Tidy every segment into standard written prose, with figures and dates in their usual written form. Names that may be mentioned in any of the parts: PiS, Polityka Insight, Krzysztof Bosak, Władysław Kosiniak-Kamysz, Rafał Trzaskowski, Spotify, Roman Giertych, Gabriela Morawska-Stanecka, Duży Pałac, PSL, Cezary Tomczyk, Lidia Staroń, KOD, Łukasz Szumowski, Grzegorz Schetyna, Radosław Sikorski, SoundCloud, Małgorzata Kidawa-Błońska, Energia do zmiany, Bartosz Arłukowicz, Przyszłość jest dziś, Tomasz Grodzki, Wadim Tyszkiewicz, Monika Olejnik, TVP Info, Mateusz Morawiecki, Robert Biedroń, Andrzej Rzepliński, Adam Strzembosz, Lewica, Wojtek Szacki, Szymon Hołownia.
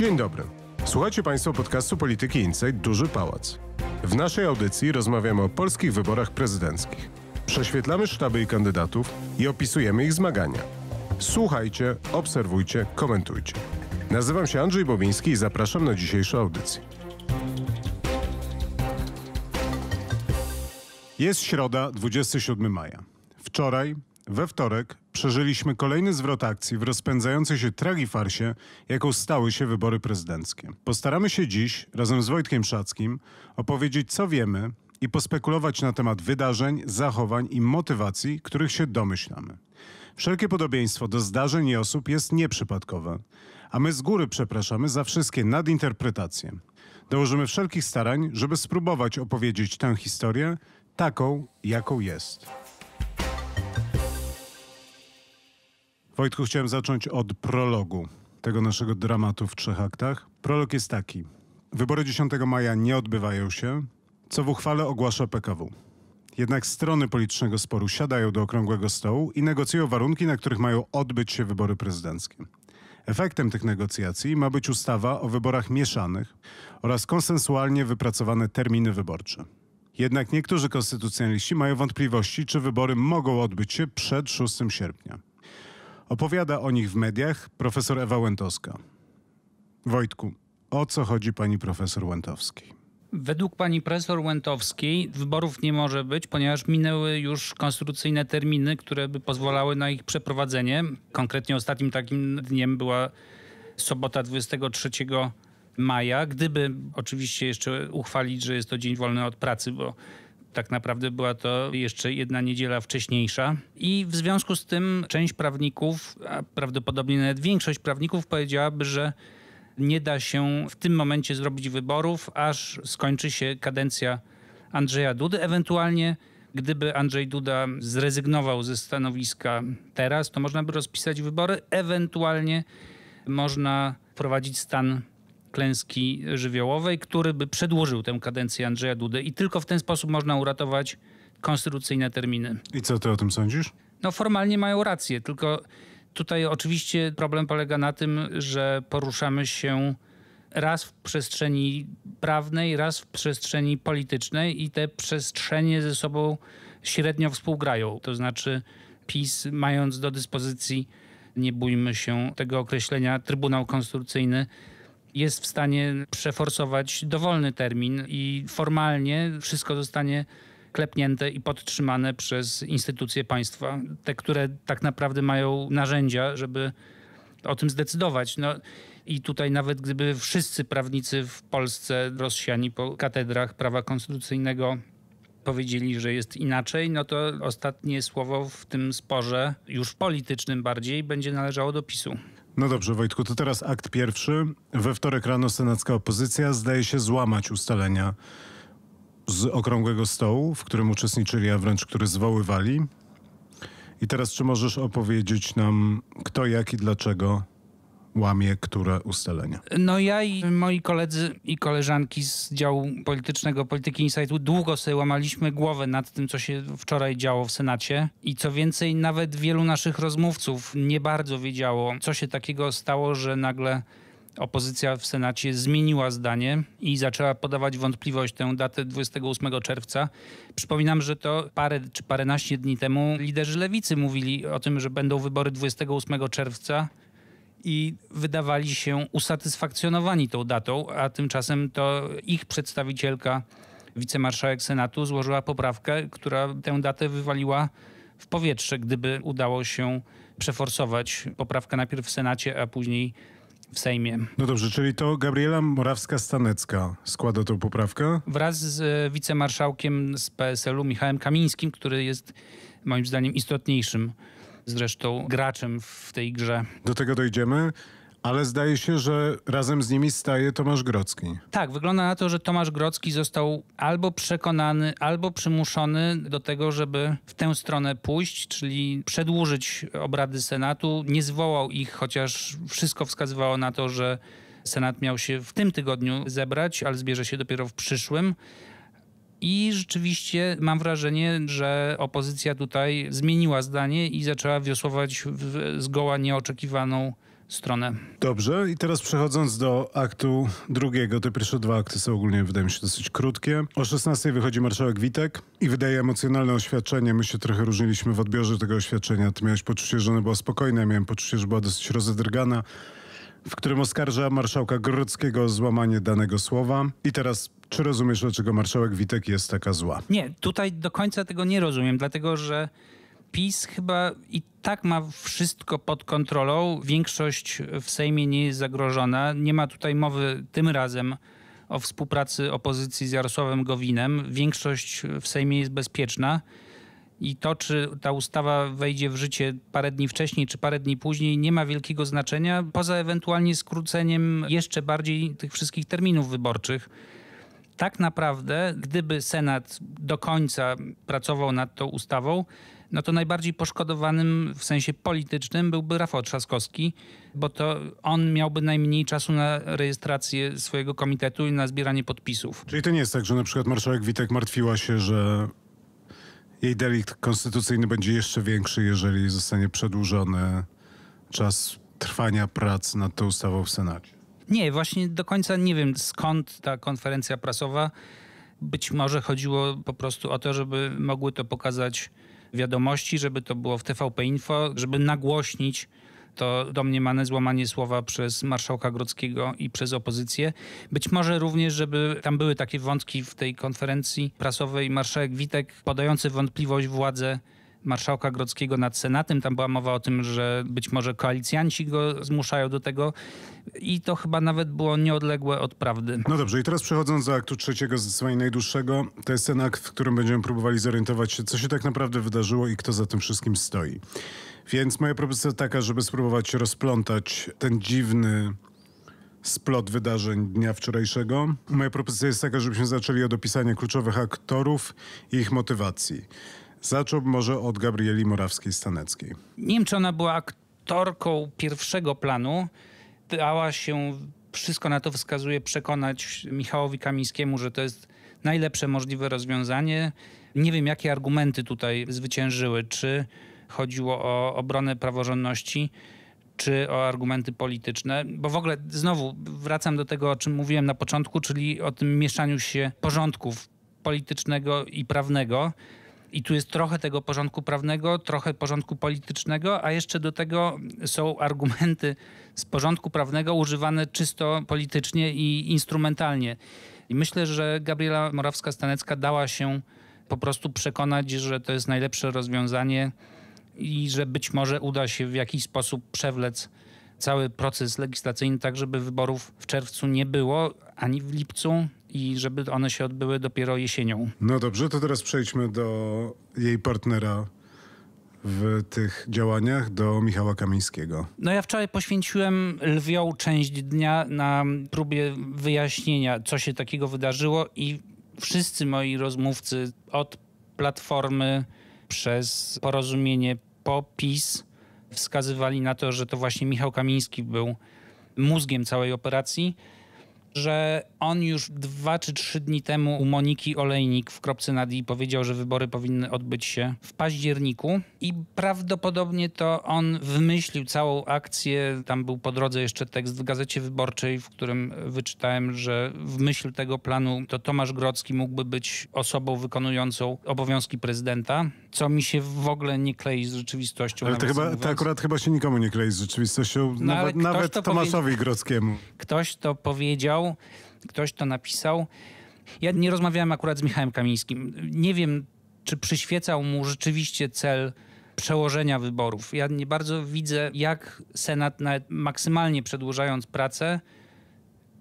Dzień dobry. Słuchacie Państwo podcastu Polityki Insight Duży Pałac. W naszej audycji rozmawiamy o polskich wyborach prezydenckich. Prześwietlamy sztaby i kandydatów i opisujemy ich zmagania. Słuchajcie, obserwujcie, komentujcie. Nazywam się Andrzej Bobiński i zapraszam na dzisiejszą audycję. Jest środa, 27 maja. Wczoraj, we wtorek, przeżyliśmy kolejny zwrot akcji w rozpędzającej się tragifarsie, jaką stały się wybory prezydenckie. Postaramy się dziś, razem z Wojtkiem Szackim, opowiedzieć, co wiemy i pospekulować na temat wydarzeń, zachowań i motywacji, których się domyślamy. Wszelkie podobieństwo do zdarzeń i osób jest nieprzypadkowe, a my z góry przepraszamy za wszystkie nadinterpretacje. Dołożymy wszelkich starań, żeby spróbować opowiedzieć tę historię taką, jaką jest. Wojtku, chciałem zacząć od prologu tego naszego dramatu w trzech aktach. Prolog jest taki. Wybory 10 maja nie odbywają się, co w uchwale ogłasza PKW. Jednak strony politycznego sporu siadają do okrągłego stołu i negocjują warunki, na których mają odbyć się wybory prezydenckie. Efektem tych negocjacji ma być ustawa o wyborach mieszanych oraz konsensualnie wypracowane terminy wyborcze. Jednak niektórzy konstytucjonaliści mają wątpliwości, czy wybory mogą odbyć się przed 6 sierpnia. Opowiada o nich w mediach profesor Ewa Łętowska. Wojtku, o co chodzi pani profesor Łętowskiej? Według pani profesor Łętowskiej wyborów nie może być, ponieważ minęły już konstytucyjne terminy, które by pozwalały na ich przeprowadzenie. Konkretnie ostatnim takim dniem była sobota 23 maja. Gdyby oczywiście jeszcze uchwalić, że jest to dzień wolny od pracy, bo tak naprawdę była to jeszcze jedna niedziela wcześniejsza. I w związku z tym część prawników, a prawdopodobnie nawet większość prawników powiedziałaby, że nie da się w tym momencie zrobić wyborów, aż skończy się kadencja Andrzeja Dudy. Ewentualnie, gdyby Andrzej Duda zrezygnował ze stanowiska teraz, to można by rozpisać wybory. Ewentualnie można wprowadzić stan klęski żywiołowej, który by przedłużył tę kadencję Andrzeja Dudy i tylko w ten sposób można uratować konstytucyjne terminy. I co ty o tym sądzisz? No formalnie mają rację, tylko tutaj oczywiście problem polega na tym, że poruszamy się raz w przestrzeni prawnej, raz w przestrzeni politycznej i te przestrzenie ze sobą średnio współgrają. To znaczy PiS, mając do dyspozycji, nie bójmy się tego określenia, Trybunał Konstytucyjny, jest w stanie przeforsować dowolny termin i formalnie wszystko zostanie klepnięte i podtrzymane przez instytucje państwa, te, które tak naprawdę mają narzędzia, żeby o tym zdecydować. No i tutaj nawet gdyby wszyscy prawnicy w Polsce rozsiani po katedrach prawa konstytucyjnego powiedzieli, że jest inaczej, no to ostatnie słowo w tym sporze, już politycznym bardziej, będzie należało do PiS-u. No dobrze, Wojtku, to teraz akt pierwszy. We wtorek rano senacka opozycja zdaje się złamać ustalenia z okrągłego stołu, w którym uczestniczyli, a wręcz który zwoływali. I teraz czy możesz opowiedzieć nam, kto, jak i dlaczego łamie które ustalenia? No ja i moi koledzy i koleżanki z działu politycznego Polityki Insightu długo sobie łamaliśmy głowę nad tym, co się wczoraj działo w Senacie. I co więcej, nawet wielu naszych rozmówców nie bardzo wiedziało, co się takiego stało, że nagle opozycja w Senacie zmieniła zdanie i zaczęła podawać wątpliwość tę datę 28 czerwca. Przypominam, że to parę czy paręnaście dni temu liderzy Lewicy mówili o tym, że będą wybory 28 czerwca. I wydawali się usatysfakcjonowani tą datą, a tymczasem to ich przedstawicielka, wicemarszałek Senatu, złożyła poprawkę, która tę datę wywaliła w powietrze, gdyby udało się przeforsować poprawkę najpierw w Senacie, a później w Sejmie. No dobrze, czyli to Gabriela Morawska-Stanecka składa tą poprawkę? Wraz z wicemarszałkiem z PSL-u Michałem Kamińskim, który jest moim zdaniem istotniejszym zresztą graczem w tej grze. Do tego dojdziemy, ale zdaje się, że razem z nimi staje Tomasz Grodzki. Tak, wygląda na to, że Tomasz Grodzki został albo przekonany, albo przymuszony do tego, żeby w tę stronę pójść, czyli przedłużyć obrady Senatu. Nie zwołał ich, chociaż wszystko wskazywało na to, że Senat miał się w tym tygodniu zebrać, ale zbierze się dopiero w przyszłym. I rzeczywiście mam wrażenie, że opozycja tutaj zmieniła zdanie i zaczęła wiosłować w zgoła nieoczekiwaną stronę. Dobrze, i teraz przechodząc do aktu drugiego. Te pierwsze dwa akty są ogólnie, wydaje mi się, dosyć krótkie. O 16:00 wychodzi marszałek Witek i wydaje emocjonalne oświadczenie. My się trochę różniliśmy w odbiorze tego oświadczenia. Ty miałeś poczucie, że ona była spokojna, ja miałem poczucie, że była dosyć rozedrgana, w którym oskarża marszałka Grodzkiego o złamanie danego słowa. I teraz, czy rozumiesz, dlaczego marszałek Witek jest taka zła? Nie, tutaj do końca tego nie rozumiem, dlatego że PiS chyba i tak ma wszystko pod kontrolą. Większość w Sejmie nie jest zagrożona. Nie ma tutaj mowy tym razem o współpracy opozycji z Jarosławem Gowinem. Większość w Sejmie jest bezpieczna. I to, czy ta ustawa wejdzie w życie parę dni wcześniej, czy parę dni później, nie ma wielkiego znaczenia, poza ewentualnie skróceniem jeszcze bardziej tych wszystkich terminów wyborczych. Tak naprawdę, gdyby Senat do końca pracował nad tą ustawą, no to najbardziej poszkodowanym w sensie politycznym byłby Rafał Trzaskowski, bo to on miałby najmniej czasu na rejestrację swojego komitetu i na zbieranie podpisów. Czyli to nie jest tak, że na przykład marszałek Witek martwiła się, że jej delikt konstytucyjny będzie jeszcze większy, jeżeli zostanie przedłużony czas trwania prac nad tą ustawą w Senacie. Nie, właśnie do końca nie wiem, skąd ta konferencja prasowa. Być może chodziło po prostu o to, żeby mogły to pokazać Wiadomości, żeby to było w TVP Info, żeby nagłośnić to domniemane złamanie słowa przez marszałka Grodzkiego i przez opozycję. Być może również, żeby tam były takie wątki w tej konferencji prasowej marszałek Witek podający wątpliwość władzę marszałka Grodzkiego nad Senatem. Tam była mowa o tym, że być może koalicjanci go zmuszają do tego i to chyba nawet było nieodległe od prawdy. No dobrze, i teraz przechodząc do aktu trzeciego, zdecydowanie najdłuższego, to jest ten akt, w którym będziemy próbowali zorientować się, co się tak naprawdę wydarzyło i kto za tym wszystkim stoi. Więc moja propozycja taka, żeby spróbować rozplątać ten dziwny splot wydarzeń dnia wczorajszego. Moja propozycja jest taka, żebyśmy zaczęli od opisania kluczowych aktorów i ich motywacji. Zacząłbym może od Gabrieli Morawskiej-Staneckiej. Nie wiem, czy ona była aktorką pierwszego planu. Dała się, wszystko na to wskazuje, przekonać Michałowi Kamińskiemu, że to jest najlepsze możliwe rozwiązanie. Nie wiem, jakie argumenty tutaj zwyciężyły. Czy chodziło o obronę praworządności, czy o argumenty polityczne. Bo w ogóle znowu wracam do tego, o czym mówiłem na początku, czyli o tym mieszaniu się porządków politycznego i prawnego. I tu jest trochę tego porządku prawnego, trochę porządku politycznego, a jeszcze do tego są argumenty z porządku prawnego używane czysto politycznie i instrumentalnie. I myślę, że Gabriela Morawska-Stanecka dała się po prostu przekonać, że to jest najlepsze rozwiązanie i że być może uda się w jakiś sposób przewlec cały proces legislacyjny tak, żeby wyborów w czerwcu nie było, ani w lipcu, i żeby one się odbyły dopiero jesienią. No dobrze, to teraz przejdźmy do jej partnera w tych działaniach, do Michała Kamińskiego. No ja wczoraj poświęciłem lwią część dnia na próbie wyjaśnienia, co się takiego wydarzyło i wszyscy moi rozmówcy od Platformy przez Porozumienie po PiS wskazywali na to, że to właśnie Michał Kamiński był mózgiem całej operacji, że on już 2 czy 3 dni temu u Moniki Olejnik w Kropce nad i powiedział, że wybory powinny odbyć się w październiku i prawdopodobnie to on wymyślił całą akcję. Tam był po drodze jeszcze tekst w Gazecie Wyborczej, w którym wyczytałem, że w myśl tego planu to Tomasz Grodzki mógłby być osobą wykonującą obowiązki prezydenta, co mi się w ogóle nie klei z rzeczywistością. Ale to akurat chyba się nikomu nie klei z rzeczywistością, no, nawet to Tomaszowi Grodzkiemu. Ktoś to powiedział, ktoś to napisał. Ja nie rozmawiałem akurat z Michałem Kamińskim. Nie wiem, czy przyświecał mu rzeczywiście cel przełożenia wyborów. Ja nie bardzo widzę, jak Senat, nawet maksymalnie przedłużając pracę,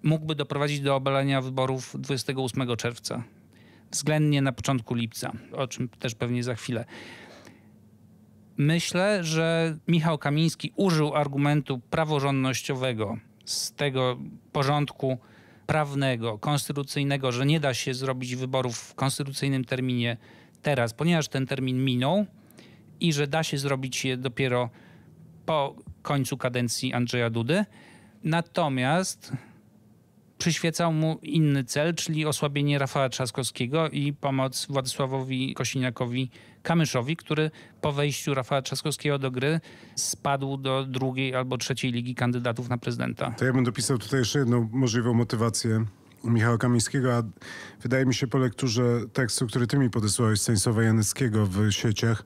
mógłby doprowadzić do obalenia wyborów 28 czerwca. Względnie na początku lipca, o czym też pewnie za chwilę. Myślę, że Michał Kamiński użył argumentu praworządnościowego z tego porządku prawnego, konstytucyjnego, że nie da się zrobić wyborów w konstytucyjnym terminie teraz, ponieważ ten termin minął i że da się zrobić je dopiero po końcu kadencji Andrzeja Dudy. Natomiast przyświecał mu inny cel, czyli osłabienie Rafała Trzaskowskiego i pomoc Władysławowi Kosiniakowi-Kamyszowi, który po wejściu Rafała Trzaskowskiego do gry spadł do drugiej albo trzeciej ligi kandydatów na prezydenta. To ja bym dopisał tutaj jeszcze jedną możliwą motywację Michała Kamińskiego, a wydaje mi się po lekturze tekstu, który ty mi podesłałeś, Stanisława Janeckiego w sieciach,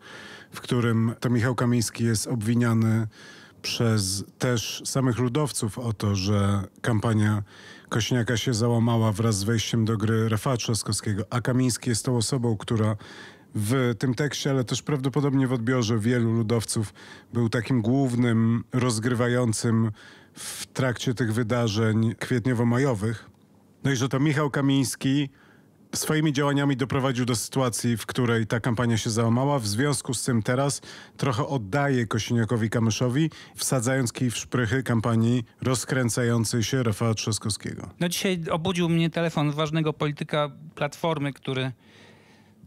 w którym to Michał Kamiński jest obwiniany przez też samych ludowców o to, że kampania Kosiniaka się załamała wraz z wejściem do gry Rafała Trzaskowskiego, a Kamiński jest tą osobą, która w tym tekście, ale też prawdopodobnie w odbiorze wielu ludowców był takim głównym rozgrywającym w trakcie tych wydarzeń kwietniowo-majowych. No i że to Michał Kamiński swoimi działaniami doprowadził do sytuacji, w której ta kampania się załamała. W związku z tym teraz trochę oddaje Kosiniakowi-Kamyszowi, wsadzając kij w szprychy kampanii rozkręcającej się Rafała Trzaskowskiego. No dzisiaj obudził mnie telefon ważnego polityka Platformy, który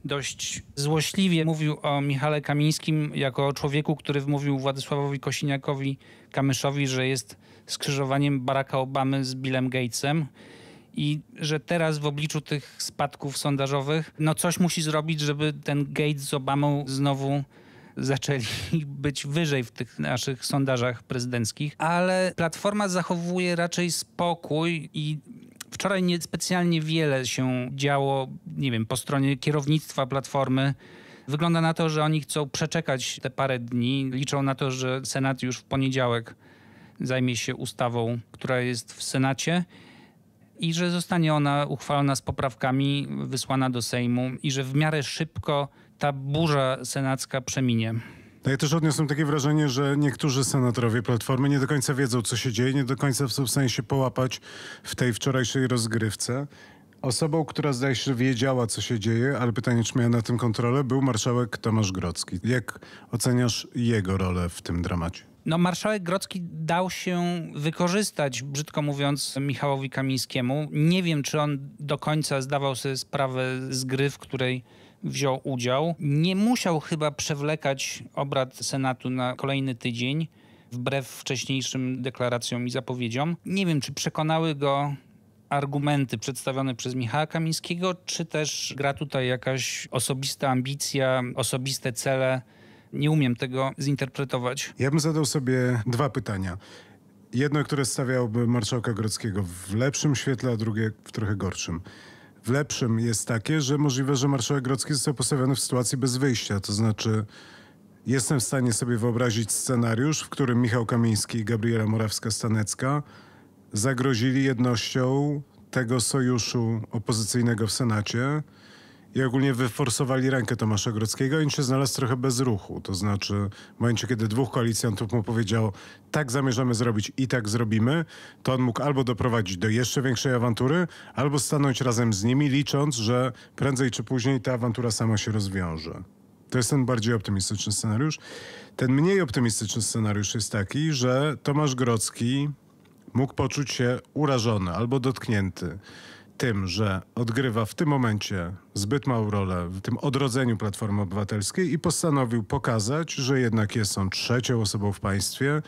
dość złośliwie mówił o Michale Kamińskim jako o człowieku, który wmówił Władysławowi Kosiniakowi-Kamyszowi, że jest skrzyżowaniem Baracka Obamy z Billem Gatesem. I że teraz w obliczu tych spadków sondażowych no coś musi zrobić, żeby ten Gates z Obamą znowu zaczęli być wyżej w tych naszych sondażach prezydenckich. Ale Platforma zachowuje raczej spokój i wczoraj niespecjalnie wiele się działo, nie wiem, po stronie kierownictwa Platformy. Wygląda na to, że oni chcą przeczekać te parę dni. Liczą na to, że Senat już w poniedziałek zajmie się ustawą, która jest w Senacie. I że zostanie ona uchwalona z poprawkami, wysłana do Sejmu i że w miarę szybko ta burza senacka przeminie. Ja też odniosłem takie wrażenie, że niektórzy senatorowie Platformy nie do końca wiedzą, co się dzieje, nie do końca są w stanie się połapać w tej wczorajszej rozgrywce. Osobą, która zdaje się, że wiedziała, co się dzieje, ale pytanie, czy miała na tym kontrolę, był marszałek Tomasz Grodzki. Jak oceniasz jego rolę w tym dramacie? No, marszałek Grodzki dał się wykorzystać, brzydko mówiąc, Michałowi Kamińskiemu. Nie wiem, czy on do końca zdawał sobie sprawę z gry, w której wziął udział. Nie musiał chyba przewlekać obrad Senatu na kolejny tydzień, wbrew wcześniejszym deklaracjom i zapowiedziom. Nie wiem, czy przekonały go argumenty przedstawione przez Michała Kamińskiego, czy też gra tutaj jakaś osobista ambicja, osobiste cele. Nie umiem tego zinterpretować. Ja bym zadał sobie dwa pytania. Jedno, które stawiałoby marszałka Grodzkiego w lepszym świetle, a drugie w trochę gorszym. W lepszym jest takie, że możliwe, że marszałek Grodzki został postawiony w sytuacji bez wyjścia. To znaczy, jestem w stanie sobie wyobrazić scenariusz, w którym Michał Kamiński i Gabriela Morawska-Stanecka zagrozili jednością tego sojuszu opozycyjnego w Senacie i ogólnie wyforsowali rękę Tomasza Grodzkiego i on się znalazł trochę bez ruchu. To znaczy w momencie, kiedy dwóch koalicjantów mu powiedziało, tak zamierzamy zrobić i tak zrobimy, to on mógł albo doprowadzić do jeszcze większej awantury, albo stanąć razem z nimi, licząc, że prędzej czy później ta awantura sama się rozwiąże. To jest ten bardziej optymistyczny scenariusz. Ten mniej optymistyczny scenariusz jest taki, że Tomasz Grodzki mógł poczuć się urażony albo dotknięty tym, że odgrywa w tym momencie zbyt małą rolę w tym odrodzeniu Platformy Obywatelskiej i postanowił pokazać, że jednak jest on trzecią osobą w państwie,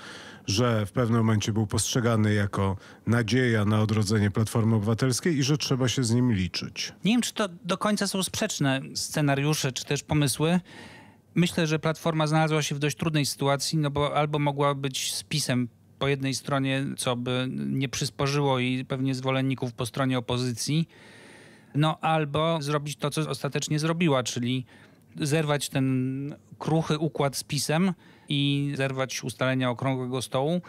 że w pewnym momencie był postrzegany jako nadzieja na odrodzenie Platformy Obywatelskiej i że trzeba się z nim liczyć. Nie wiem, czy to do końca są sprzeczne scenariusze, czy też pomysły. Myślę, że Platforma znalazła się w dość trudnej sytuacji, no bo albo mogła być spisem po jednej stronie, co by nie przysporzyło i pewnie zwolenników po stronie opozycji, no albo zrobić to, co ostatecznie zrobiła, czyli zerwać ten kruchy układ z PiS-em i zerwać ustalenia okrągłego stołu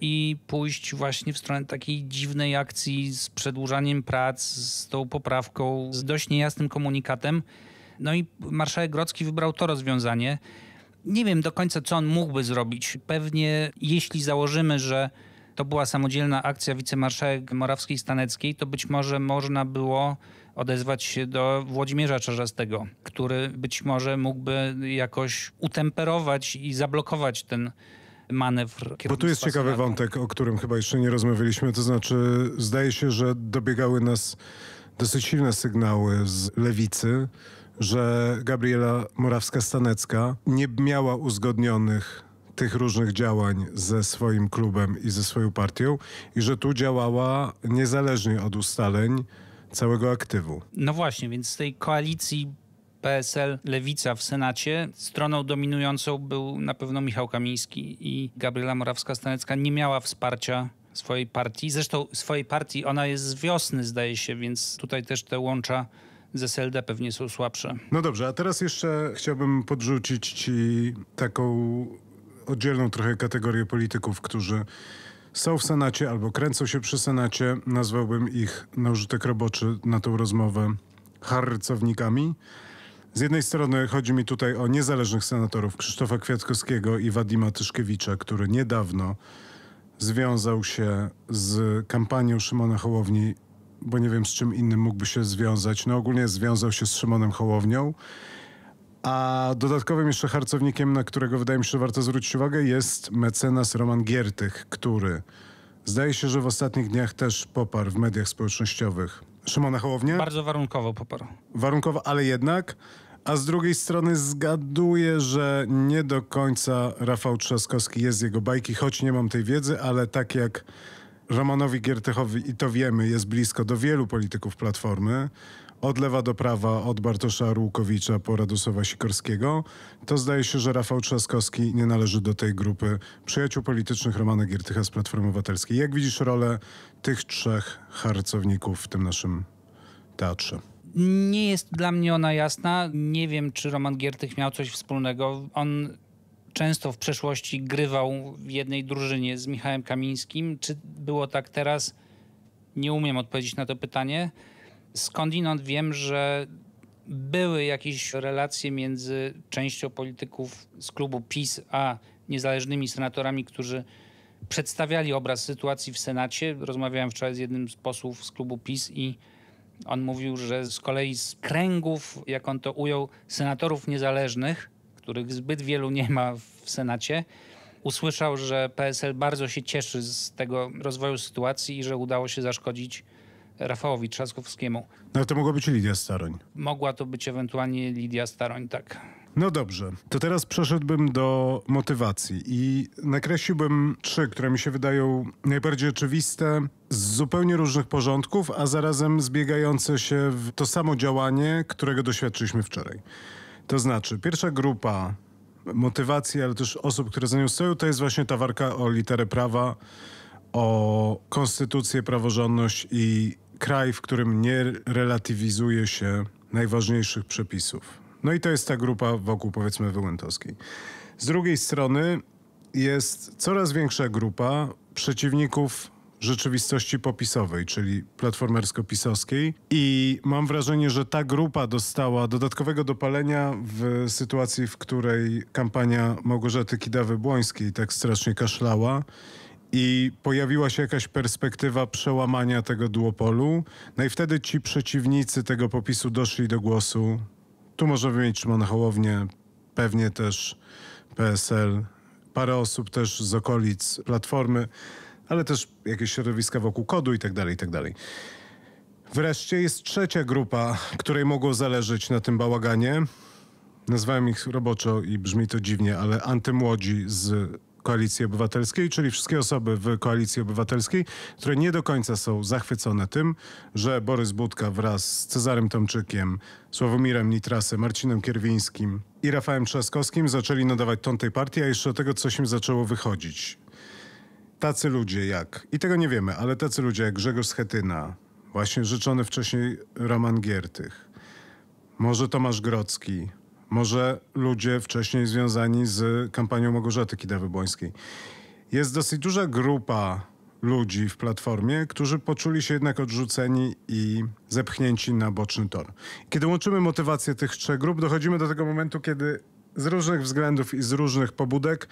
i pójść właśnie w stronę takiej dziwnej akcji z przedłużaniem prac, z tą poprawką, z dość niejasnym komunikatem. No i marszałek Grodzki wybrał to rozwiązanie. Nie wiem do końca, co on mógłby zrobić. Pewnie jeśli założymy, że to była samodzielna akcja wicemarszałek Morawskiej-Staneckiej, to być może można było odezwać się do Włodzimierza Czarzastego, który być może mógłby jakoś utemperować i zablokować ten manewr. Bo tu jest ciekawy wątek, o którym chyba jeszcze nie rozmawialiśmy. To znaczy, zdaje się, że dobiegały nas dosyć silne sygnały z lewicy, że Gabriela Morawska-Stanecka nie miała uzgodnionych tych różnych działań ze swoim klubem i ze swoją partią i że tu działała niezależnie od ustaleń całego aktywu. No właśnie, więc z tej koalicji PSL-Lewica w Senacie stroną dominującą był na pewno Michał Kamiński i Gabriela Morawska-Stanecka nie miała wsparcia swojej partii. Zresztą swojej partii ona jest z wiosny, zdaje się, więc tutaj też te łącza z SLD pewnie są słabsze. No dobrze, a teraz jeszcze chciałbym podrzucić ci taką oddzielną trochę kategorię polityków, którzy są w Senacie albo kręcą się przy Senacie. Nazwałbym ich na użytek roboczy na tą rozmowę harcownikami. Z jednej strony chodzi mi tutaj o niezależnych senatorów Krzysztofa Kwiatkowskiego i Wadima Tyszkiewicza, który niedawno związał się z kampanią Szymona Hołowni, bo nie wiem z czym innym mógłby się związać. No ogólnie związał się z Szymonem Hołownią. A dodatkowym jeszcze harcownikiem, na którego wydaje mi się, że warto zwrócić uwagę, jest mecenas Roman Giertych, który zdaje się, że w ostatnich dniach też poparł w mediach społecznościowych Szymona Hołownię. Bardzo warunkowo poparł. Warunkowo, ale jednak. A z drugiej strony zgaduję, że nie do końca Rafał Trzaskowski jest z jego bajki, choć nie mam tej wiedzy, ale tak jak Romanowi Giertychowi, i to wiemy, jest blisko do wielu polityków Platformy, od lewa do prawa, od Bartosza Arłukowicza po Radosława Sikorskiego, to zdaje się, że Rafał Trzaskowski nie należy do tej grupy przyjaciół politycznych Romana Giertycha z Platformy Obywatelskiej. Jak widzisz rolę tych trzech harcowników w tym naszym teatrze? Nie jest dla mnie ona jasna. Nie wiem, czy Roman Giertych miał coś wspólnego. On często w przeszłości grywał w jednej drużynie z Michałem Kamińskim. Czy było tak teraz? Nie umiem odpowiedzieć na to pytanie. Skądinąd wiem, że były jakieś relacje między częścią polityków z klubu PiS a niezależnymi senatorami, którzy przedstawiali obraz sytuacji w Senacie. Rozmawiałem wczoraj z jednym z posłów z klubu PiS i on mówił, że z kolei z kręgów, jak on to ujął, senatorów niezależnych, których zbyt wielu nie ma w Senacie, usłyszał, że PSL bardzo się cieszy z tego rozwoju sytuacji i że udało się zaszkodzić Rafałowi Trzaskowskiemu. No to mogła być Lidia Staroń. Mogła to być ewentualnie Lidia Staroń, tak. No dobrze, to teraz przeszedłbym do motywacji i nakreśliłbym trzy, które mi się wydają najbardziej oczywiste, z zupełnie różnych porządków, a zarazem zbiegające się w to samo działanie, którego doświadczyliśmy wczoraj. To znaczy, pierwsza grupa motywacji, ale też osób, które za nią stoją, to jest właśnie ta walka o literę prawa, o konstytucję, praworządność i kraj, w którym nie relatywizuje się najważniejszych przepisów. No i to jest ta grupa wokół, powiedzmy, Ewy Łętowskiej. Z drugiej strony jest coraz większa grupa przeciwników rzeczywistości popisowej, czyli platformersko-pisowskiej. I mam wrażenie, że ta grupa dostała dodatkowego dopalenia w sytuacji, w której kampania Małgorzaty Kidawy-Błońskiej tak strasznie kaszlała i pojawiła się jakaś perspektywa przełamania tego duopolu. No i wtedy ci przeciwnicy tego popisu doszli do głosu. Tu może wymienić Szymona Hołownię, pewnie też PSL, parę osób też z okolic Platformy, ale też jakieś środowiska wokół KOD-u i tak dalej, i tak dalej. Wreszcie jest trzecia grupa, której mogło zależeć na tym bałaganie. Nazwałem ich roboczo i brzmi to dziwnie, ale antymłodzi z Koalicji Obywatelskiej, czyli wszystkie osoby w Koalicji Obywatelskiej, które nie do końca są zachwycone tym, że Borys Budka wraz z Cezarym Tomczykiem, Sławomirem Nitrasem, Marcinem Kierwińskim i Rafałem Trzaskowskim zaczęli nadawać ton tej partii, a jeszcze do tego coś im zaczęło wychodzić. Tacy ludzie jak, i tego nie wiemy, ale tacy ludzie jak Grzegorz Schetyna, właśnie życzony wcześniej Roman Giertych, może Tomasz Grodzki, może ludzie wcześniej związani z kampanią Małgorzaty Kidawy-Błońskiej. Jest dosyć duża grupa ludzi w Platformie, którzy poczuli się jednak odrzuceni i zepchnięci na boczny tor. Kiedy łączymy motywację tych trzech grup, dochodzimy do tego momentu, kiedy z różnych względów i z różnych pobudek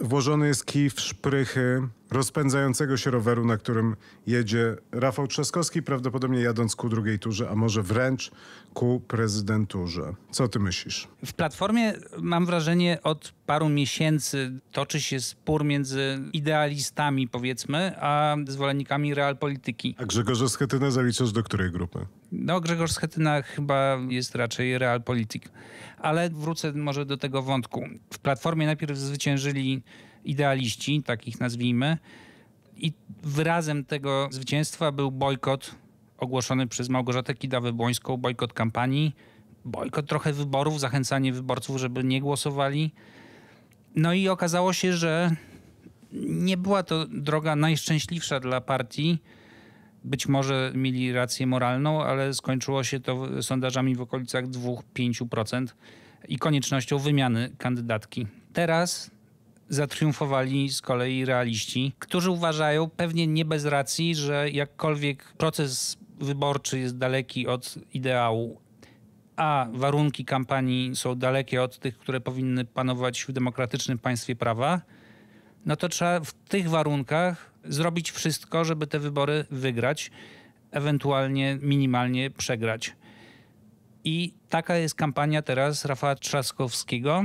włożony jest kij w szprychy rozpędzającego się roweru, na którym jedzie Rafał Trzaskowski, prawdopodobnie jadąc ku drugiej turze, a może wręcz ku prezydenturze. Co ty myślisz? W Platformie, mam wrażenie, od paru miesięcy toczy się spór między idealistami, powiedzmy, a zwolennikami realpolityki. A Grzegorza Schetynę zaliczasz do której grupy? No, Grzegorz Schetyna chyba jest raczej realpolitik. Ale wrócę może do tego wątku. W Platformie najpierw zwyciężyli idealiści, takich nazwijmy, i wyrazem tego zwycięstwa był bojkot ogłoszony przez Małgorzatę Kidawę-Błońską, bojkot kampanii, bojkot trochę wyborów, zachęcanie wyborców, żeby nie głosowali. No i okazało się, że nie była to droga najszczęśliwsza dla partii. Być może mieli rację moralną, ale skończyło się to sondażami w okolicach 2–5% i koniecznością wymiany kandydatki. Teraz zatriumfowali z kolei realiści, którzy uważają, pewnie nie bez racji, że jakkolwiek proces wyborczy jest daleki od ideału, a warunki kampanii są dalekie od tych, które powinny panować w demokratycznym państwie prawa, no to trzeba w tych warunkach zrobić wszystko, żeby te wybory wygrać, ewentualnie minimalnie przegrać. I taka jest kampania teraz Rafała Trzaskowskiego.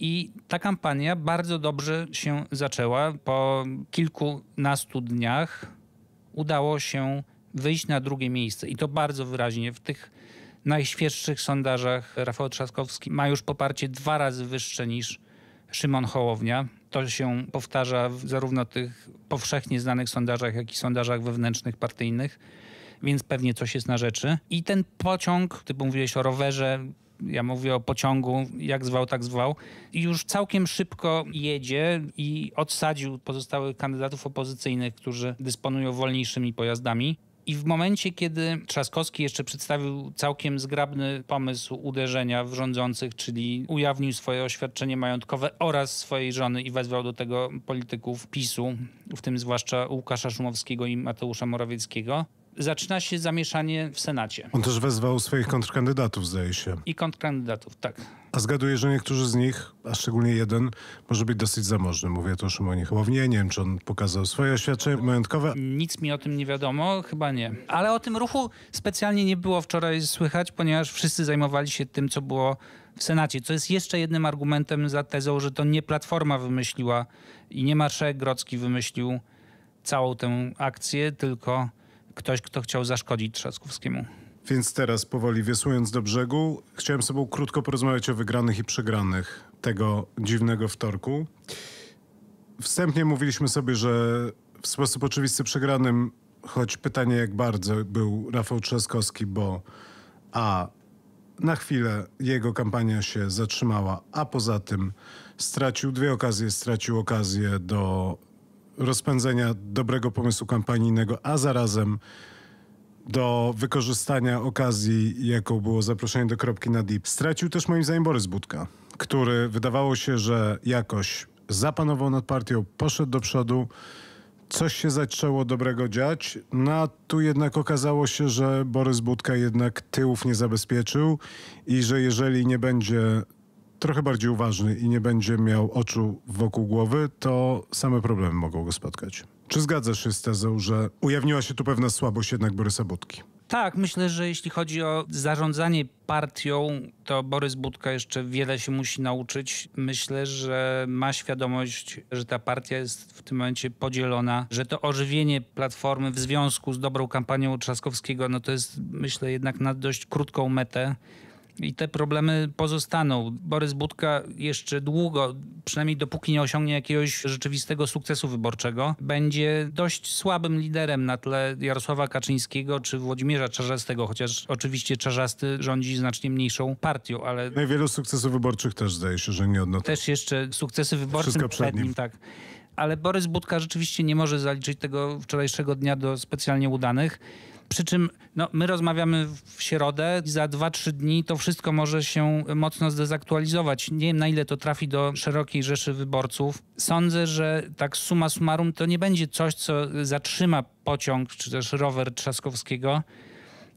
I ta kampania bardzo dobrze się zaczęła. Po kilkunastu dniach udało się wyjść na drugie miejsce. I to bardzo wyraźnie. W tych najświeższych sondażach Rafał Trzaskowski ma już poparcie 2 razy wyższe niż Szymon Hołownia. To się powtarza w zarówno tych powszechnie znanych sondażach, jak i sondażach wewnętrznych, partyjnych. Więc pewnie coś jest na rzeczy. I ten pociąg, ty mówiłeś o rowerze, ja mówię o pociągu, jak zwał, tak zwał. I już całkiem szybko jedzie i odsadził pozostałych kandydatów opozycyjnych, którzy dysponują wolniejszymi pojazdami. I w momencie, kiedy Trzaskowski jeszcze przedstawił całkiem zgrabny pomysł uderzenia w rządzących, czyli ujawnił swoje oświadczenie majątkowe oraz swojej żony i wezwał do tego polityków PiS-u, w tym zwłaszcza Łukasza Szumowskiego i Mateusza Morawieckiego, zaczyna się zamieszanie w Senacie. On też wezwał swoich kontrkandydatów, zdaje się. I kontrkandydatów, tak. A zgaduję, że niektórzy z nich, a szczególnie jeden, może być dosyć zamożny. Mówię to o Szymonie Hołownie. Nie wiem, czy on pokazał swoje oświadczenie majątkowe. Nic mi o tym nie wiadomo, chyba nie. Ale o tym ruchu specjalnie nie było wczoraj słychać, ponieważ wszyscy zajmowali się tym, co było w Senacie, co jest jeszcze jednym argumentem za tezą, że to nie Platforma wymyśliła i nie marszałek Grodzki wymyślił całą tę akcję, tylko ktoś, kto chciał zaszkodzić Trzaskowskiemu. Więc teraz, powoli wiosłując do brzegu, chciałem sobie krótko porozmawiać o wygranych i przegranych tego dziwnego wtorku. Wstępnie mówiliśmy sobie, że w sposób oczywisty przegranym, choć pytanie jak bardzo, był Rafał Trzaskowski, bo na chwilę jego kampania się zatrzymała, a poza tym stracił dwie okazje, stracił okazję do rozpędzenia dobrego pomysłu kampanijnego, a zarazem do wykorzystania okazji, jaką było zaproszenie do Kropki nad i. Stracił też moim zdaniem Borys Budka, który wydawało się, że jakoś zapanował nad partią, poszedł do przodu, coś się zaczęło dobrego dziać, a tu jednak okazało się, że Borys Budka jednak tyłów nie zabezpieczył i że jeżeli nie będzie trochę bardziej uważny i nie będzie miał oczu wokół głowy, to same problemy mogą go spotkać. Czy zgadzasz się z tezą, że ujawniła się tu pewna słabość jednak Borysa Budki? Tak, myślę, że jeśli chodzi o zarządzanie partią, to Borys Budka jeszcze wiele się musi nauczyć. Myślę, że ma świadomość, że ta partia jest w tym momencie podzielona, że to ożywienie Platformy w związku z dobrą kampanią Trzaskowskiego, no to jest, myślę, jednak na dość krótką metę. I te problemy pozostaną. Borys Budka jeszcze długo, przynajmniej dopóki nie osiągnie jakiegoś rzeczywistego sukcesu wyborczego, będzie dość słabym liderem na tle Jarosława Kaczyńskiego czy Włodzimierza Czarzastego, chociaż oczywiście Czarzasty rządzi znacznie mniejszą partią, ale... No i wielu sukcesów wyborczych też, zdaje się, że nie odnotował. Też jeszcze sukcesy wyborcze przed nim, tak. Ale Borys Budka rzeczywiście nie może zaliczyć tego wczorajszego dnia do specjalnie udanych. Przy czym no, my rozmawiamy w środę i za 2–3 dni to wszystko może się mocno zdezaktualizować. Nie wiem, na ile to trafi do szerokiej rzeszy wyborców. Sądzę, że tak summa summarum to nie będzie coś, co zatrzyma pociąg czy też rower Trzaskowskiego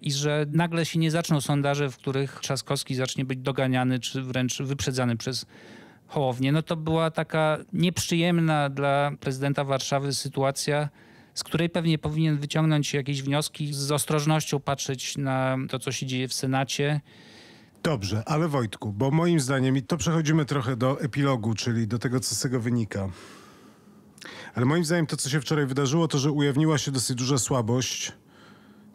i że nagle się nie zaczną sondaże, w których Trzaskowski zacznie być doganiany czy wręcz wyprzedzany przez Hołownię, no to była taka nieprzyjemna dla prezydenta Warszawy sytuacja, z której pewnie powinien wyciągnąć jakieś wnioski, z ostrożnością patrzeć na to, co się dzieje w Senacie. Dobrze, ale Wojtku, bo moim zdaniem, i to przechodzimy trochę do epilogu, czyli do tego, co z tego wynika. Ale moim zdaniem to, co się wczoraj wydarzyło, to, że ujawniła się dosyć duża słabość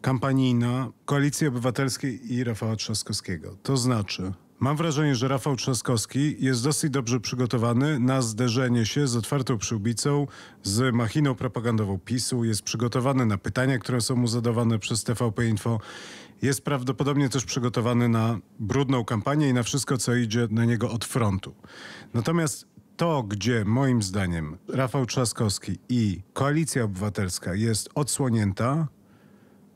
kampanijna Koalicji Obywatelskiej i Rafała Trzaskowskiego. To znaczy, mam wrażenie, że Rafał Trzaskowski jest dosyć dobrze przygotowany na zderzenie się z otwartą przyłbicą, z machiną propagandową PiSu, jest przygotowany na pytania, które są mu zadawane przez TVP Info, jest prawdopodobnie też przygotowany na brudną kampanię i na wszystko, co idzie na niego od frontu. Natomiast to, gdzie moim zdaniem Rafał Trzaskowski i Koalicja Obywatelska jest odsłonięta,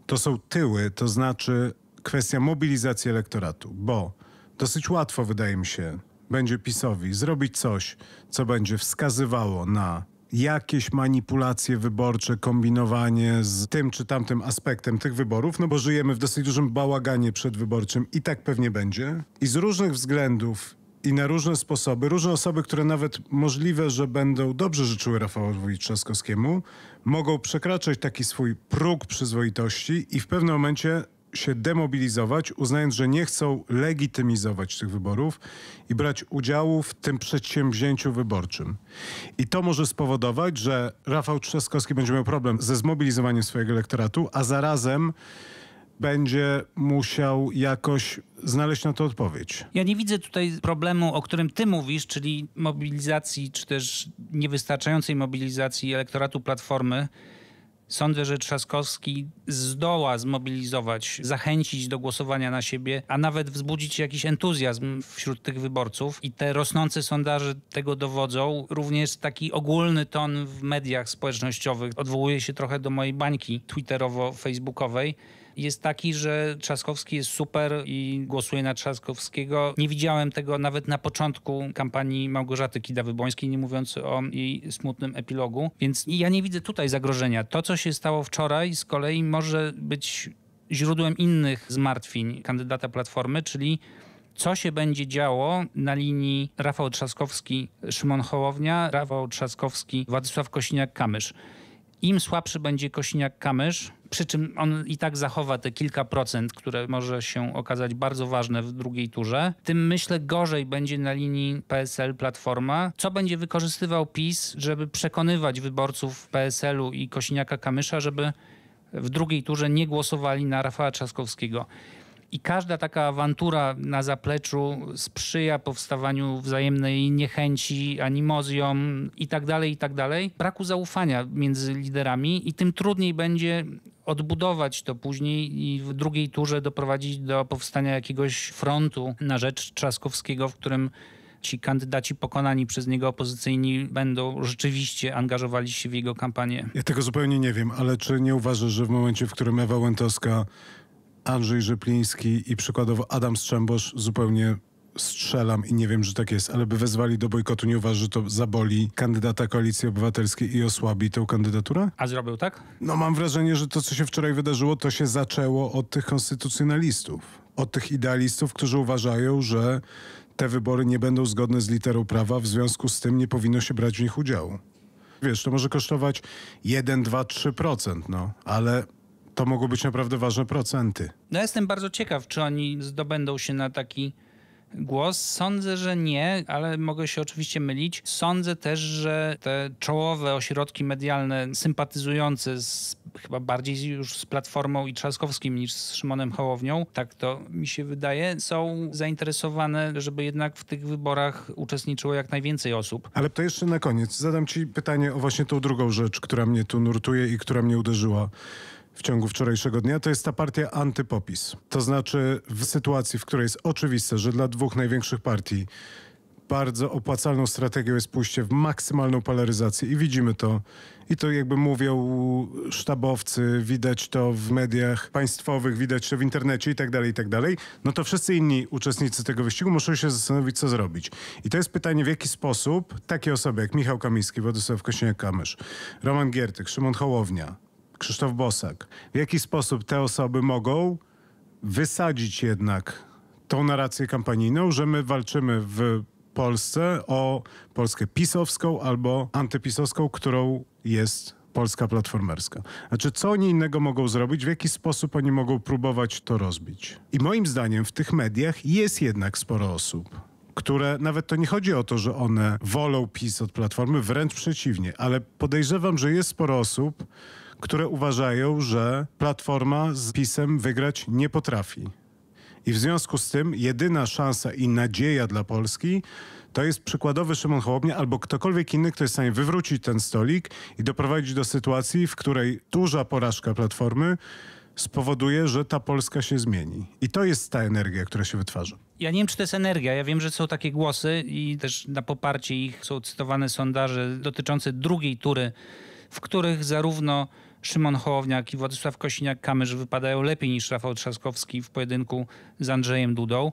to są tyły, to znaczy kwestia mobilizacji elektoratu, bo dosyć łatwo, wydaje mi się, będzie PiS-owi zrobić coś, co będzie wskazywało na jakieś manipulacje wyborcze, kombinowanie z tym czy tamtym aspektem tych wyborów, no bo żyjemy w dosyć dużym bałaganie przedwyborczym i tak pewnie będzie. I z różnych względów i na różne sposoby, różne osoby, które nawet możliwe, że będą dobrze życzyły Rafałowi Trzaskowskiemu, mogą przekraczać taki swój próg przyzwoitości i w pewnym momencie się demobilizować, uznając, że nie chcą legitymizować tych wyborów i brać udziału w tym przedsięwzięciu wyborczym. I to może spowodować, że Rafał Trzaskowski będzie miał problem ze zmobilizowaniem swojego elektoratu, a zarazem będzie musiał jakoś znaleźć na to odpowiedź. Ja nie widzę tutaj problemu, o którym ty mówisz, czyli mobilizacji, czy też niewystarczającej mobilizacji elektoratu Platformy. Sądzę, że Trzaskowski zdoła zmobilizować, zachęcić do głosowania na siebie, a nawet wzbudzić jakiś entuzjazm wśród tych wyborców. I te rosnące sondaże tego dowodzą. Również taki ogólny ton w mediach społecznościowych, odwołuje się trochę do mojej bańki twitterowo-facebookowej, jest taki, że Trzaskowski jest super i głosuje na Trzaskowskiego. Nie widziałem tego nawet na początku kampanii Małgorzaty Kidawy-Błońskiej, nie mówiąc o jej smutnym epilogu. Więc ja nie widzę tutaj zagrożenia. To, co się stało wczoraj, z kolei może być źródłem innych zmartwień kandydata Platformy, czyli co się będzie działo na linii Rafał Trzaskowski-Szymon Hołownia, Rafał Trzaskowski-Władysław Kosiniak-Kamysz. Im słabszy będzie Kosiniak-Kamysz, przy czym on i tak zachowa te kilka procent, które może się okazać bardzo ważne w drugiej turze, tym myślę gorzej będzie na linii PSL-Platforma. Co będzie wykorzystywał PiS, żeby przekonywać wyborców PSL-u i Kosiniaka-Kamysza, żeby w drugiej turze nie głosowali na Rafała Trzaskowskiego. I każda taka awantura na zapleczu sprzyja powstawaniu wzajemnej niechęci, animozjom i tak dalej, braku zaufania między liderami i tym trudniej będzie odbudować to później i w drugiej turze doprowadzić do powstania jakiegoś frontu na rzecz Trzaskowskiego, w którym ci kandydaci pokonani przez niego opozycyjni będą rzeczywiście angażowali się w jego kampanię. Ja tego zupełnie nie wiem, ale czy nie uważasz, że w momencie, w którym Ewa Łętowska, Andrzej Rzepliński i przykładowo Adam Strzembosz, zupełnie strzelam i nie wiem, że tak jest, ale by wezwali do bojkotu, nie uważasz, że to zaboli kandydata Koalicji Obywatelskiej i osłabi tę kandydaturę? A zrobił tak? No mam wrażenie, że to, co się wczoraj wydarzyło, to się zaczęło od tych konstytucjonalistów, od tych idealistów, którzy uważają, że te wybory nie będą zgodne z literą prawa, w związku z tym nie powinno się brać w nich udziału. Wiesz, to może kosztować 1, 2, 3%, no, ale to mogą być naprawdę ważne procenty. Ja jestem bardzo ciekaw, czy oni zdobędą się na taki głos. Sądzę, że nie, ale mogę się oczywiście mylić. Sądzę też, że te czołowe ośrodki medialne sympatyzujące z, chyba bardziej już z Platformą i Trzaskowskim niż z Szymonem Hołownią, tak to mi się wydaje, są zainteresowane, żeby jednak w tych wyborach uczestniczyło jak najwięcej osób. Ale to jeszcze na koniec. Zadam ci pytanie o właśnie tą drugą rzecz, która mnie tu nurtuje i która mnie uderzyła w ciągu wczorajszego dnia, to jest ta partia antypopis. To znaczy w sytuacji, w której jest oczywiste, że dla dwóch największych partii bardzo opłacalną strategią jest pójście w maksymalną polaryzację i widzimy to. I to jakby mówią sztabowcy, widać to w mediach państwowych, widać to w internecie i tak dalej, no to wszyscy inni uczestnicy tego wyścigu muszą się zastanowić, co zrobić. I to jest pytanie, w jaki sposób takie osoby jak Michał Kamiński, Władysław Kosiniak-Kamysz, Roman Giertych, Szymon Hołownia, Krzysztof Bosak. W jaki sposób te osoby mogą wysadzić jednak tą narrację kampanijną, że my walczymy w Polsce, o Polskę pisowską albo antypisowską, którą jest Polska Platformerska. Znaczy, co oni innego mogą zrobić, w jaki sposób oni mogą próbować to rozbić. I moim zdaniem w tych mediach jest jednak sporo osób, które nawet to nie chodzi o to, że one wolą PiS od Platformy, wręcz przeciwnie, ale podejrzewam, że jest sporo osób, które uważają, że Platforma z PiS-em wygrać nie potrafi. I w związku z tym jedyna szansa i nadzieja dla Polski to jest przykładowy Szymon Hołownia albo ktokolwiek inny, kto jest w stanie wywrócić ten stolik i doprowadzić do sytuacji, w której duża porażka Platformy spowoduje, że ta Polska się zmieni. I to jest ta energia, która się wytwarza. Ja nie wiem, czy to jest energia. Ja wiem, że są takie głosy i też na poparcie ich są cytowane sondaże dotyczące drugiej tury, w których zarówno Szymon Hołownia, jak i Władysław Kosiniak-Kamysz wypadają lepiej niż Rafał Trzaskowski w pojedynku z Andrzejem Dudą.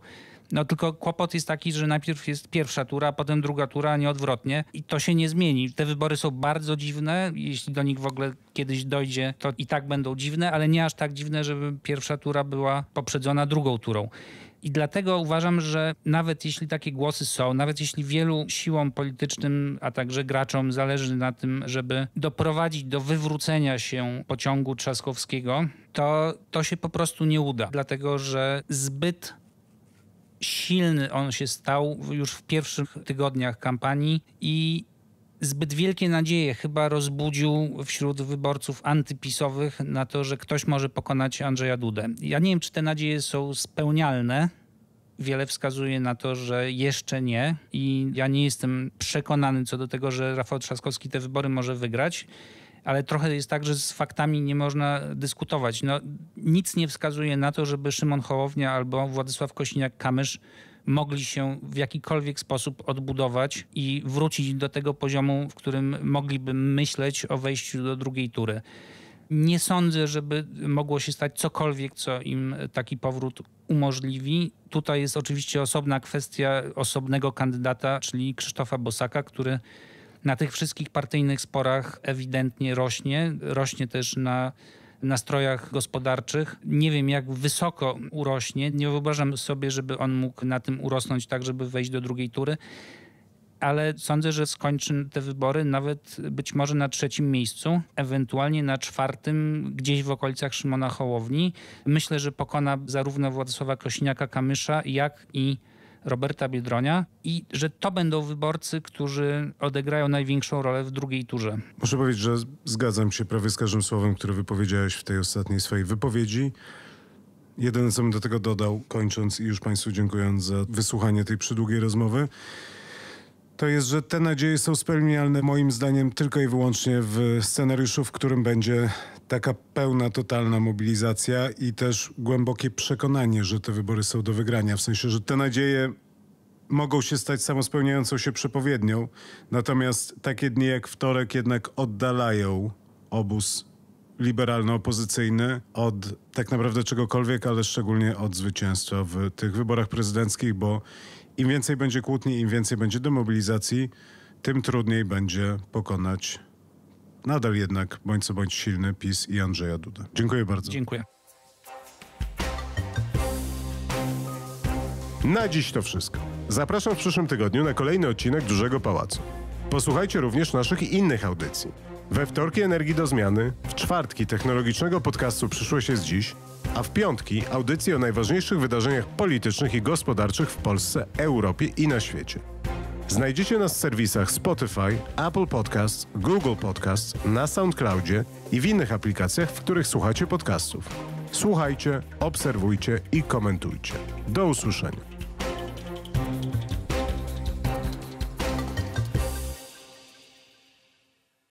No tylko kłopot jest taki, że najpierw jest pierwsza tura, a potem druga tura, a nie odwrotnie. I to się nie zmieni. Te wybory są bardzo dziwne. Jeśli do nich w ogóle kiedyś dojdzie, to i tak będą dziwne, ale nie aż tak dziwne, żeby pierwsza tura była poprzedzona drugą turą. I dlatego uważam, że nawet jeśli takie głosy są, nawet jeśli wielu siłom politycznym, a także graczom zależy na tym, żeby doprowadzić do wywrócenia się pociągu Trzaskowskiego, to się po prostu nie uda. Dlatego, że zbyt silny on się stał już w pierwszych tygodniach kampanii i zbyt wielkie nadzieje chyba rozbudził wśród wyborców antypisowych na to, że ktoś może pokonać Andrzeja Dudę. Ja nie wiem, czy te nadzieje są spełnialne. Wiele wskazuje na to, że jeszcze nie. I ja nie jestem przekonany co do tego, że Rafał Trzaskowski te wybory może wygrać. Ale trochę jest tak, że z faktami nie można dyskutować. No, nic nie wskazuje na to, żeby Szymon Hołownia albo Władysław Kosiniak-Kamysz mogli się w jakikolwiek sposób odbudować i wrócić do tego poziomu, w którym mogliby myśleć o wejściu do drugiej tury. Nie sądzę, żeby mogło się stać cokolwiek, co im taki powrót umożliwi. Tutaj jest oczywiście osobna kwestia osobnego kandydata, czyli Krzysztofa Bosaka, który na tych wszystkich partyjnych sporach ewidentnie rośnie. Rośnie też na nastrojach gospodarczych. Nie wiem, jak wysoko urośnie. Nie wyobrażam sobie, żeby on mógł na tym urosnąć tak, żeby wejść do drugiej tury. Ale sądzę, że skończy te wybory nawet być może na trzecim miejscu, ewentualnie na czwartym, gdzieś w okolicach Szymona Hołowni. Myślę, że pokona zarówno Władysława Kosiniaka-Kamysza, jak i Roberta Biedronia i że to będą wyborcy, którzy odegrają największą rolę w drugiej turze. Muszę powiedzieć, że zgadzam się prawie z każdym słowem, które wypowiedziałeś w tej ostatniej swojej wypowiedzi. Jedyne, co bym do tego dodał, kończąc i już Państwu dziękując za wysłuchanie tej przydługiej rozmowy, to jest, że te nadzieje są spełnialne moim zdaniem tylko i wyłącznie w scenariuszu, w którym będzie taka pełna, totalna mobilizacja i też głębokie przekonanie, że te wybory są do wygrania. W sensie, że te nadzieje mogą się stać samospełniającą się przepowiednią. Natomiast takie dni jak wtorek jednak oddalają obóz liberalno-opozycyjny od tak naprawdę czegokolwiek, ale szczególnie od zwycięstwa w tych wyborach prezydenckich, bo im więcej będzie kłótni, im więcej będzie demobilizacji, tym trudniej będzie pokonać nadal jednak bądź co bądź silny PiS i Andrzeja Dudę. Dziękuję bardzo. Dziękuję. Na dziś to wszystko. Zapraszam w przyszłym tygodniu na kolejny odcinek Dużego Pałacu. Posłuchajcie również naszych innych audycji. We wtorki Energii do Zmiany, w czwartki technologicznego podcastu Przyszłość jest dziś, a w piątki audycje o najważniejszych wydarzeniach politycznych i gospodarczych w Polsce, Europie i na świecie. Znajdziecie nas w serwisach Spotify, Apple Podcasts, Google Podcasts, na SoundCloudzie i w innych aplikacjach, w których słuchacie podcastów. Słuchajcie, obserwujcie i komentujcie. Do usłyszenia.